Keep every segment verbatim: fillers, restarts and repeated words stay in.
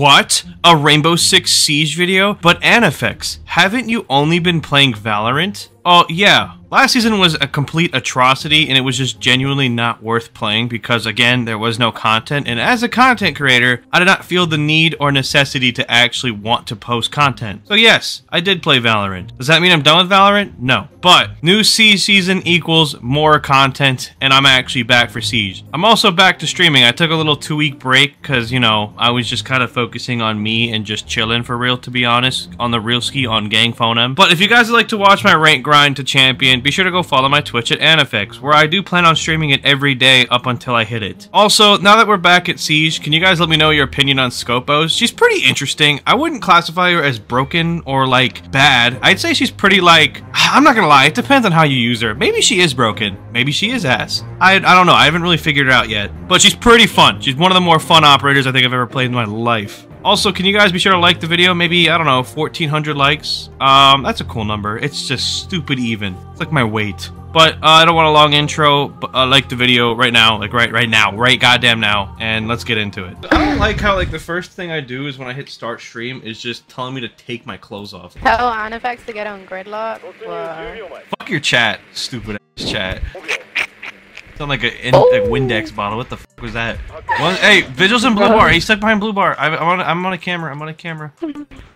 What? A Rainbow Six Siege video? But Anifex, haven't you only been playing Valorant? Oh, yeah. Last season was a complete atrocity, and it was just genuinely not worth playing because, again, there was no content, and as a content creator, I did not feel the need or necessity to actually want to post content. So yes, I did play Valorant. Does that mean I'm done with Valorant? No. But new Siege season equals more content, and I'm actually back for Siege. I'm also back to streaming. I took a little two-week break because, you know, I was just kind of focusing on me and just chilling for real, to be honest, on the real ski on Gang Phoneme. But if you guys would like to watch my rank grind to champion, be sure to go follow my Twitch at Anifex, where I do plan on streaming it every day up until I hit it. Also, now that we're back at Siege, can you guys let me know your opinion on Scopos? She's pretty interesting. I wouldn't classify her as broken or, like, bad. I'd say she's pretty, like, I'm not gonna lie, it depends on how you use her. Maybe she is broken. Maybe she is ass. I, I don't know. I haven't really figured it out yet. But she's pretty fun. She's one of the more fun operators I think I've ever played in my life. Also, can you guys be sure to like the video? Maybe, I don't know, fourteen hundred likes? Um, that's a cool number. It's just stupid even. It's like my weight. But uh, I don't want a long intro, but uh, like the video right now, like right right now, right goddamn now, and let's get into it. I don't like how, like, the first thing I do is when I hit start stream is just telling me to take my clothes off. Tell Anifex to get on Gridlock? Whoa. Fuck your chat, stupid ass chat. Sound like a, in, oh. a Windex bottle. What the fuck was that? Well, hey, Vigil's in blue bar. He's stuck behind blue bar. I, I'm, on, I'm on a camera. I'm on a camera. Yeah,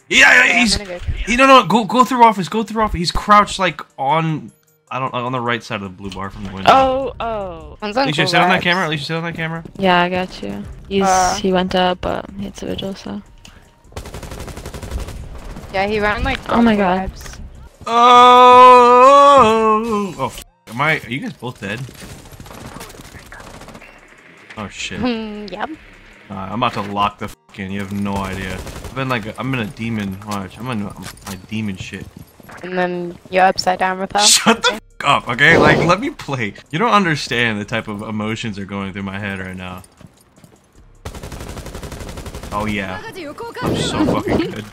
yeah he's. Yeah, he, no, no, go, go through office. Go through office. He's crouched like on. I don't on the right side of the blue bar from the window. Oh, oh. At least you sit on that camera. At least you sit on that camera. Yeah, I got you. He's uh, he went up, but it's a Vigil, so. Yeah, he ran like. Oh my god. Vibes. Oh. Oh. Oh am I? Are you guys both dead? Oh shit. Mm, yep. Uh, I'm about to lock the f in. You have no idea. I've been like, a, I'm in a demon. Watch. I'm in my demon shit. And then you're upside down with us. Shut the f up, okay? Like, let me play. You don't understand the type of emotions are going through my head right now. Oh yeah. I'm so fucking good.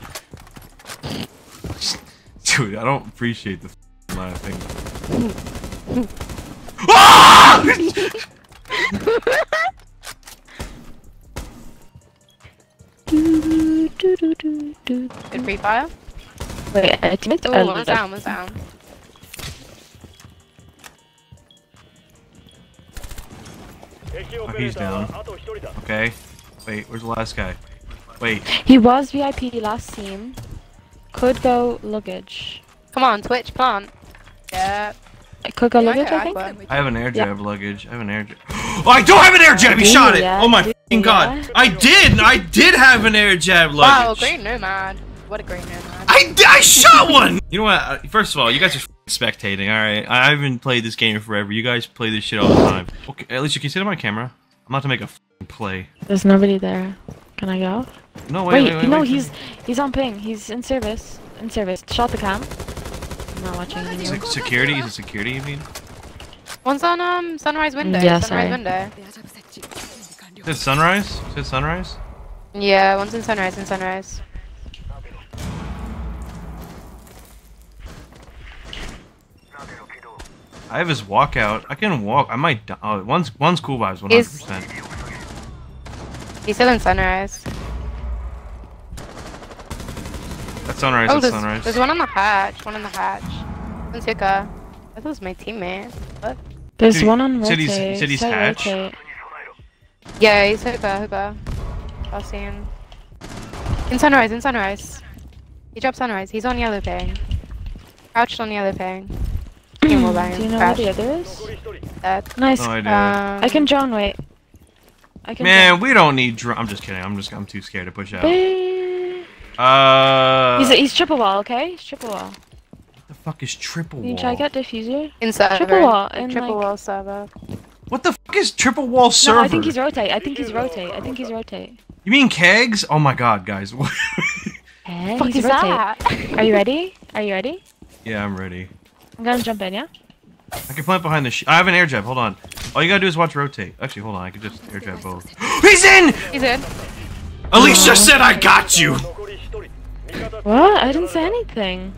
Dude, I don't appreciate the f line of thing. Ah! Good refire. Wait, I think oh, one's down, one's down. Oh, he's down. Okay. Wait, where's the last guy? Wait. He was V I P last team. Could go luggage. Come on, Twitch, plant. Yeah. I could go yeah, luggage, I, I think? I have an air jab yeah. luggage. I have an air jab. Oh, I don't have an air jab! He yeah, shot it! Yeah, oh my f***ing god. Yeah. I did! I did have an air jab luggage! Wow, great nomad. What a great nomad. I, I shot one! You know what? First of all, you guys are f***ing spectating, alright? I haven't played this game forever. You guys play this shit all the time. Okay, at least you can sit on my camera. I'm about to make a f***ing play. There's nobody there. Can I go? No, wait, wait, wait, wait no, wait, he's wait. he's on ping. He's in service. In service. Shot the cam. Not watching anymore. Se security? Is it security you mean? One's on um sunrise window. Yeah, sunrise sorry. window. Is it sunrise? Is it sunrise? Yeah, one's in sunrise and sunrise. I have his walkout. I can walk. I might die. Oh, one's one's cool vibes one hundred percent. He's still in sunrise. That's sunrise, oh, that's there's, sunrise. There's one on the hatch, one on the hatch. One's hooker. I thought it was my teammate. What? There's City, one on City's, rotate. City's so hatch. Rotate. Yeah, he's hooker, hooker. I'll see him. In sunrise, in sunrise. He dropped sunrise. He's on yellow ping. Crouched on yellow ping. Do you know where the other is? Dead. Nice. No idea. Um, I can drone, wait. I can Man, drone. we don't need drone. I'm just kidding. I'm just. I'm too scared to push out. Be uh. He's, he's triple wall, okay? He's triple wall. What the fuck is triple wall? Can you try get diffuser? Inside triple wall. And triple like... wall server. What the fuck is triple wall server? No, I think he's rotate. I think he's rotate. I think he's rotate. You mean kegs? Oh my god, guys. What hey, fuck is rotate. that? Are you ready? Are you ready? Yeah, I'm ready. I'm gonna jump in, yeah? I can plant behind the sh- I have an air jab, hold on. All you gotta do is watch rotate. Actually, hold on, I can just air jab both. He's in! He's in. Alicia oh. said I got you! What? I didn't say anything.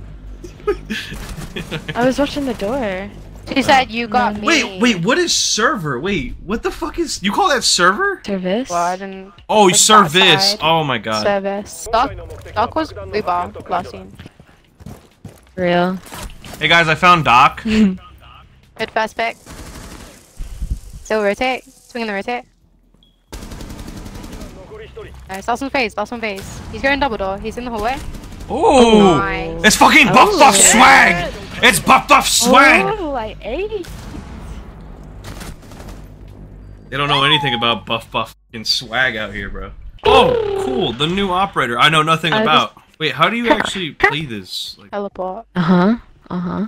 I was watching the door. She said you got me. Wait, wait, what is server? Wait, what the fuck is... You call that server? Service. Well, I didn't... Oh, like service. Oh my god. Service. Doc, Doc was blue bar last scene. Real. Hey guys, I found Doc. Good fast pick. Still rotate. Swing in the rotate. Nice. Last one phase. Last one phase. He's going double door. He's in the hallway. Ooh. Oh, nice. It's fucking buff oh, buff yeah. swag. It's buff buff swag. Oh, like eighty. They don't know anything about buff buff fucking swag out here, bro. Oh, cool. The new operator. I know nothing I about. Just... Wait, how do you actually play this? Like... Teleport. Uh huh. Uh huh.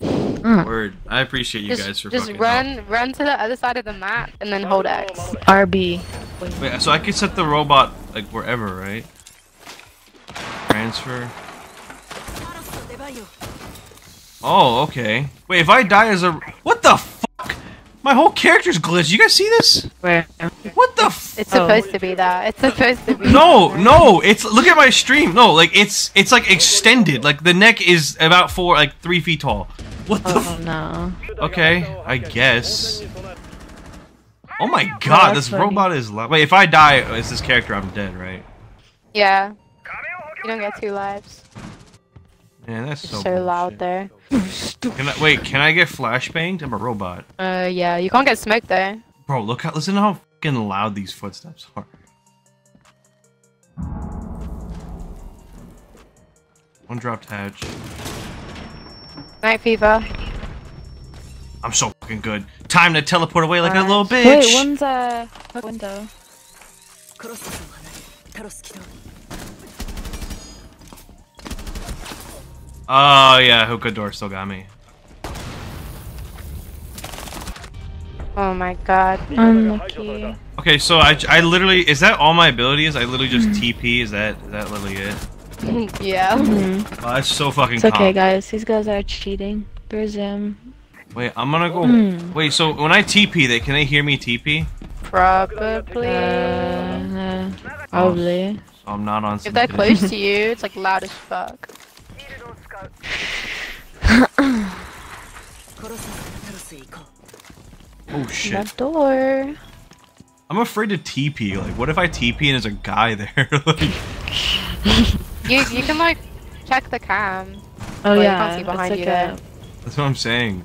Mm. Word. I appreciate you just, guys for just fucking run, help. run to the other side of the map and then hold X. R B. Wait. Wait, so I could set the robot like wherever, right? Transfer. Oh, okay. Wait, if I die as a what the fuck? My whole character's glitched. You guys see this? Where? What the? F it's supposed oh. to be that. It's supposed to be. No, no. It's look at my stream. No, like it's it's like extended. Like the neck is about four, like three feet tall. What the oh, no. Okay, I guess. Oh my god, oh, this funny. robot is li- Wait, if I die as this character, I'm dead, right? Yeah. You don't get two lives. Man, that's so, so loud there. Can I, wait, can I get flashbanged? I'm a robot. Uh, yeah, you can't get smoked there. Bro, look how- listen to how fucking loud these footsteps are. One dropped hatch. Night fever. I'm so fucking good. Time to teleport away like right. a little bitch. Wait, one's a uh, window. Oh yeah, hookah door still got me. Oh my god, unlucky. Okay, so I, I literally is that all my abilities? I literally just T P. Is that is that literally it? Yeah. Mm-hmm. Wow, that's so fucking It's okay, calm. guys. These guys are cheating. There's him. Wait, I'm gonna go. Mm. Wait, so when I T P, they can they hear me T P? Probably. Uh, probably. Oh, so I'm not on. If they're close to you, it's like loud as fuck. Oh shit. That door. I'm afraid to T P. Like, what if I T P and there's a guy there? Like. You, you can like check the cam. Oh yeah, can't see behind like you there. That's what I'm saying.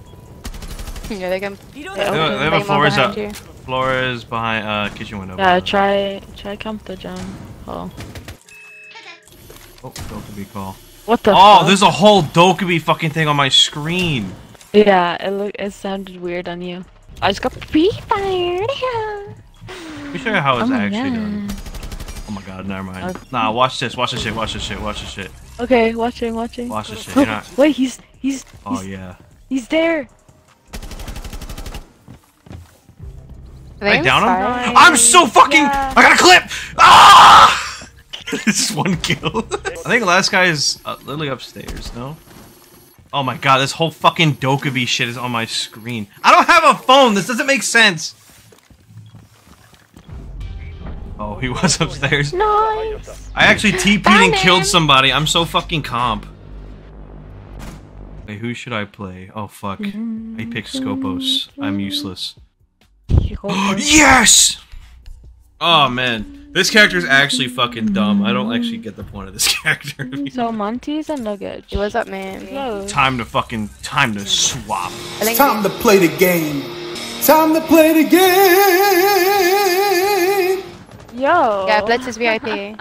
Yeah, they can. They, they, they have a floor is up. Floor is behind uh kitchen window. Yeah, try try camp the jump. Oh. Oh, Dokkaebi call. What the? Oh, fuck? There's a whole Dokkaebi fucking thing on my screen. Yeah, it look it sounded weird on you. I just got pre fired. Yeah. Let me show you how it's oh actually God. done. Oh my god, never mind. Okay. Nah, watch this, watch this shit, watch this shit, watch this shit. Okay, watching, watching. Watch this shit, you're not... Wait, he's, he's... Oh, he's, yeah. He's there! Are I down inside? him? I'm so fucking... Yeah. I got a clip! Ah! This is one kill. I think last guy is uh, literally upstairs, no? Oh my god, this whole fucking Dokkaebi shit is on my screen. I don't have a phone! This doesn't make sense! Oh, he was upstairs. Nice. I actually T P'd and killed somebody. I'm so fucking comp. Wait, who should I play? Oh, fuck. I picked Scopos. I'm useless. Yes! Oh, man. This character's actually fucking dumb. I don't actually get the point of this character. So, Monty's and Nugget. What's up, man? Hello. Time to fucking... Time to swap. It's time to play the game. Time to play the game! Yo. Yeah, Blitz is V I P.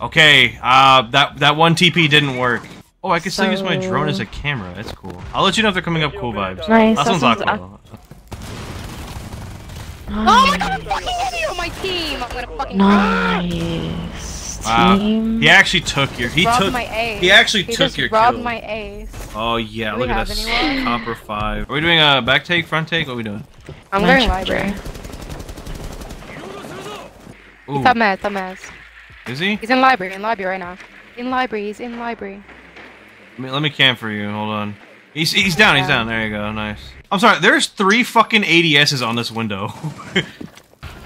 Okay, uh, that that one T P didn't work. Oh, I can so... still use my drone as a camera. That's cool. I'll let you know if they're coming up cool vibes. Nice. That sounds awkward. Oh my god, I'm fucking idiot on my team. I'm gonna fucking nice. Wow. Team. He actually took your. He, he took. My ace. He actually he took just your robbed kill. my ace. Oh yeah, Do look at this. Copper five. Are we doing a back take, front take? What are we doing? I'm going library. Ooh. He's up meds, up meds. Is he? He's in library, in library right now. In library, he's in library. Let me, let me camp for you, hold on. He's, he's down, yeah. he's down, there you go, nice. I'm sorry, there's three fucking A D Ss on this window.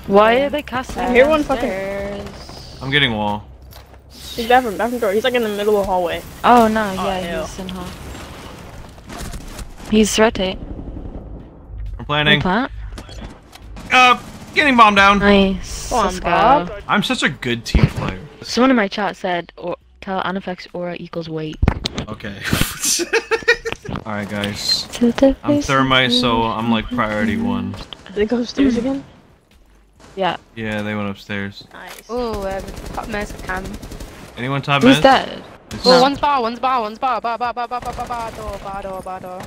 Why are they casting? I hear one fucking... I'm getting wall. He's bathroom, bathroom door, he's like in the middle of the hallway. Oh no, yeah, oh, he's ew. in hall. He's rotating. We're planning. Plant? Uh, getting bombed down. Nice. Bomb bomb. I'm such a good team player. Someone in my chat said, or, tell Anifex aura equals weight. Okay. Alright, guys. I'm Thermite, so I'm like priority one. Did they go upstairs again? Yeah. Yeah, they went upstairs. Nice. Oh, I have a top mess cam. Anyone top mess? Who's dead? Oh, one's bar, one's bar, one's bar, bar, bar, bar, bar, bar, bar, bar, door, bar, door, bar, door.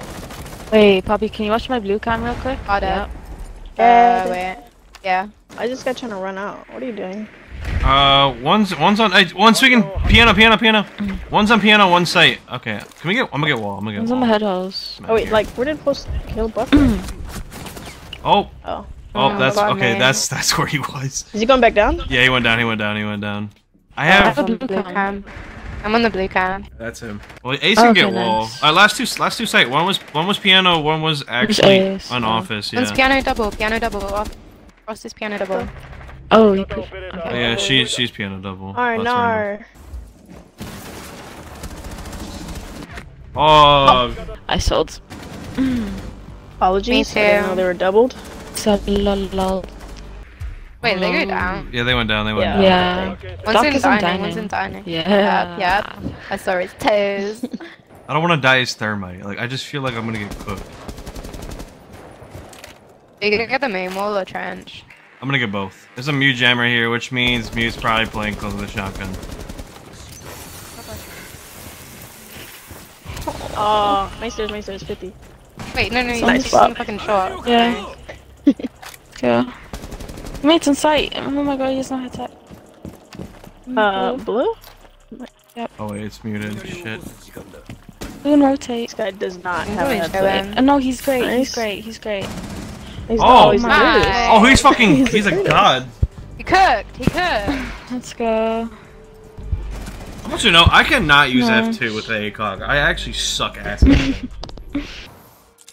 Wait, Poppy, can you watch my blue cam real quick? Bar, yeah. Uh, wait. Yeah. I just got trying to run out. What are you doing? Uh, one's, one's on, uh, one's speaking, piano, piano, piano. One's on piano, one site. Okay, can we get, I'm gonna get wall, I'm gonna get one's wall. One's on the head house. Oh wait, here. Like, where did post kill Buck? Oh. Oh. Oh, that's, okay, man. that's, that's where he was. Is he going back down? Yeah, he went down, he went down, he went down. I have, I have a blue cam. I'm on the blue cam. That's him. Well, Ace can oh, okay, get wall. Nice. Uh, last two, last two site. One was, one was piano. One was actually Ace, on yeah. office. Yeah. One's piano double. Piano double. Off. Ross is piano double. Oh. You could, okay. Oh yeah, she's she's piano double. Alright, no. Oh. oh. I sold. Apologies. Me too. I didn't know they were doubled. So lol. Wait, they go down. Yeah, they went down. They went yeah. down. Yeah. Okay. One's Doc in dining, dining. One's in dining. Yeah. Yeah. yeah. I saw his toes. I don't want to die as Thermite. Like, I just feel like I'm gonna get cooked. You gonna get the main wall or trench? I'm gonna get both. There's a Mute jammer here, which means Mute's probably playing close to the shotgun. Oh, oh. my stairs, my stairs, fifty. Wait, no, no, you just in the fucking shot. Yeah. yeah. Mate's in sight! Oh my god, he's not hit that. Uh, blue? Yep. Oh wait, it's muted. Shit. Blue and rotate. This guy does not have a headset. Oh, no, he's great, nice. he's great, he's great. He's oh, he's Oh, he's fucking- he's, he's a god. He cooked, he cooked. Let's go. I want you to know, I cannot use no. F two with the ACOG. I actually suck ass at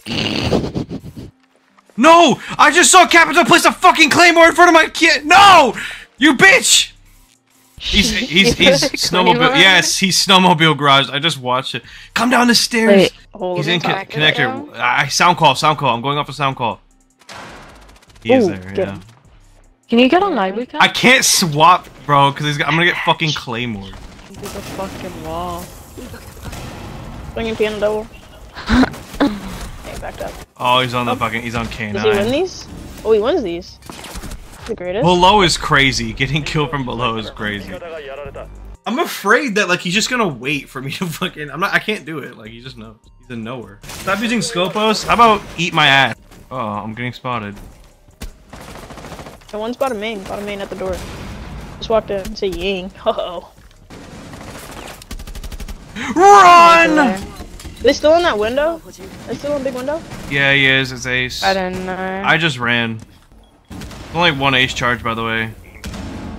it. No! I just saw Capito place a fucking claymore in front of my kid. No! You bitch! He's he's he's snowmobile. Yes, he's snowmobile garage. I just watched it. Come down the stairs. Wait, he's in con connector. I sound call. Sound call. I'm going off a sound call. He Ooh, is there. Yeah. Can you get on library? I can't swap, bro, because he's. Got, I'm gonna get fucking claymore. There's a fucking wall. Bringing piano double. Backed up. Oh, he's on the oh. fucking. He's on K nine. Does he win these? Oh, he wins these. The greatest. Below is crazy. Getting killed from below is crazy. I'm afraid that like he's just gonna wait for me to fucking. I'm not. I can't do it. Like he just knows. He's in nowhere. Stop using Scopos. How about eat my ass? Oh, I'm getting spotted. The one's bottom main. Bottom main at the door. Just walked in and say Ying. Uh oh. Run! Are they still in that window? Are they still in the big window? Yeah, he is. It's Ace. I don't know. I just ran. There's only one Ace charge, by the way.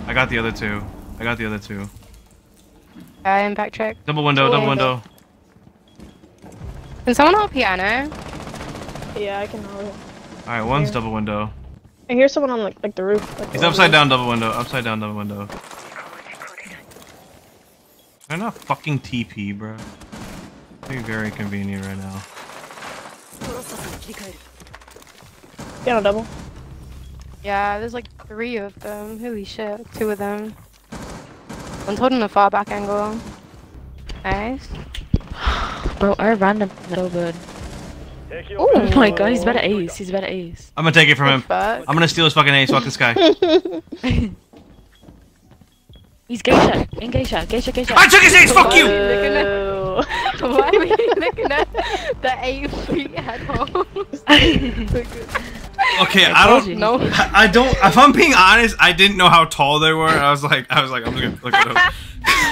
I got the other two. I got the other two. I am backtrack. Double window, double, double window. window. Can someone hold piano? Yeah, I can hold it. Alright, one's Here. double window. I hear someone on like, like the roof. Like, He's upside down, double window. Upside down, double window. They're not fucking T P, bro. Being very convenient right now. Piano double. Yeah, there's like three of them. Holy shit, two of them. One's holding a far back angle. Nice. Bro, I ran them so good. Oh my god, he's better Ace. He's better Ace. I'm gonna take it from him. I'm gonna steal his fucking Ace. Fuck this guy. He's Geisha. In Geisha. Geisha, Geisha. I took his Ace! Fuck you! Why were you looking at the eight feet at home? Okay, I don't know. I, I don't. If I'm being honest, I didn't know how tall they were. I was like, I was like, I'm just gonna look at them.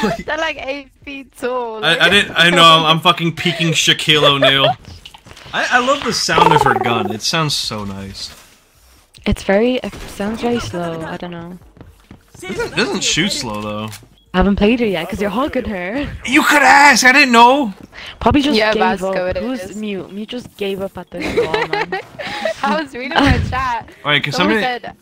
Like, they're like eight feet tall. I, I didn't. I know. I'm, I'm fucking peeking Shaquille O'Neal. I, I love the sound of her gun. It sounds so nice. It's very. It sounds very slow. I don't know. It doesn't, doesn't shoot slow though. I haven't played her yet because you're hogging her. You could ask! I didn't know! Poppy just yeah, gave up. Who's Mute? Mute just gave up at the wall, man. I was reading my chat. Alright, can somebody... Said,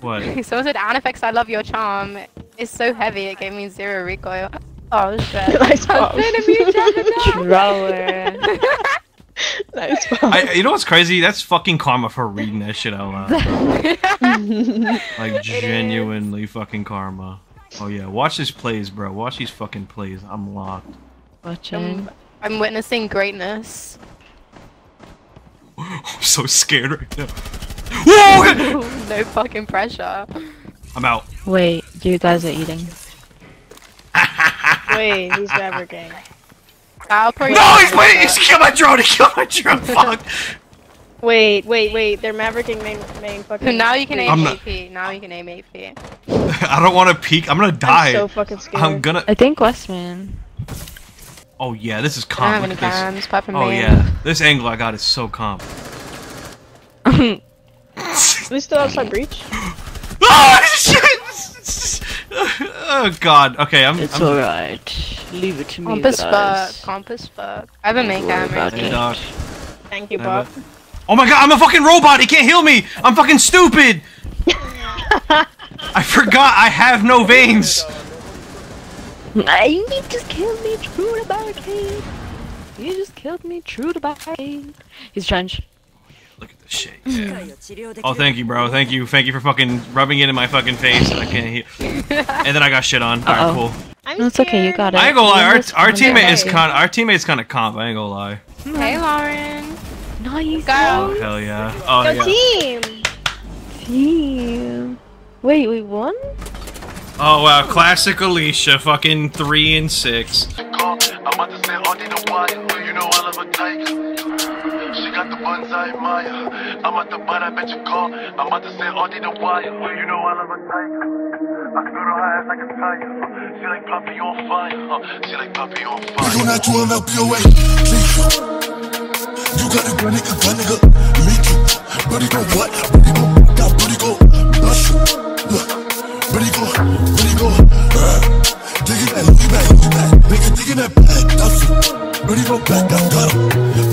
what? Someone said, Anifex, I love your charm. It's so heavy, it gave me zero recoil. Oh shit. I was in a Mute chat. Troller. That is fun. I, you know what's crazy? That's fucking karma for reading that shit out loud. Like, genuinely fucking karma. Oh yeah, watch his plays, bro. Watch these fucking plays. I'm locked. Watching. I'm, I'm witnessing greatness. I'm so scared right now. Whoa! No fucking pressure. I'm out. Wait, you guys are eating. Wait, he's fabricating. I'll probably no, he's waiting! He's killed my drone! He killed my drone! Fuck! Wait, wait, wait, they're mavericking main, main fucking... So now you can aim A P. Now you can aim A P. I don't want to peek. I'm gonna die. I'm so fucking scared. I'm gonna... I think Westman. Oh yeah, this is comp. Look at this. Guns, oh man. Yeah, this angle I got is so comp. We still outside breach? Oh shit! Oh god, okay, I'm- It's I'm... alright. Leave it to me, Compass guys. Compass fuck. I have a main camera. Hey, Doc. Thank you, Bob. A... Oh my god, I'm a fucking robot! He can't heal me! I'm fucking stupid! I forgot I have no veins! You just killed me through the barricade. You just killed me through the barricade. He's trench. Look at this shit. Yeah. Oh, thank you, bro. Thank you. Thank you for fucking rubbing it in my fucking face. And I can't hear. And then I got shit on. Uh -oh. Alright, cool. I'm no, it's okay. You got it. I ain't gonna lie. Our, our teammate is kind. Our teammate's kind of comp. I ain't gonna lie. Hey, Lauren. Nice. Go. Oh, hell yeah. Oh Go yeah. team. Team. Wait, we won. Oh wow, classic Alicia, fucking three and six. Ready go, ready go, uh, dig it back, look it back, look it back, make it dig it back, that's it, ready go back, I got him.